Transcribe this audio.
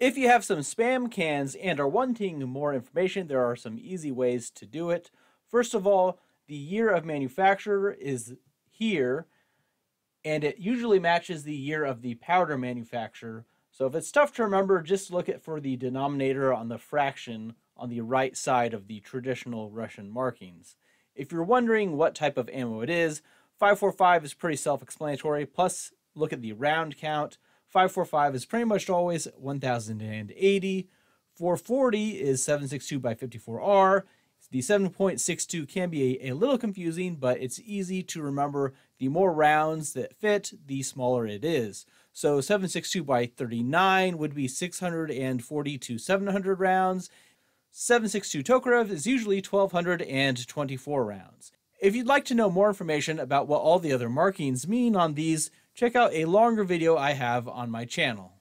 If you have some spam cans and are wanting more information, there are some easy ways to do it. First of all, the year of manufacturer is here, and it usually matches the year of the powder manufacturer. So if it's tough to remember, just look for the denominator on the fraction on the right side of the traditional Russian markings. If you're wondering what type of ammo it is, 545 is pretty self-explanatory, plus look at the round count. 545 is pretty much always 1080. 440 is 762 by 54R. The 7.62 can be a little confusing, but it's easy to remember. The more rounds that fit, the smaller it is. So 762 by 39 would be 640 to 700 rounds. 762 Tokarev is usually 1224 rounds. If you'd like to know more information about what all the other markings mean on these, check out a longer video I have on my channel.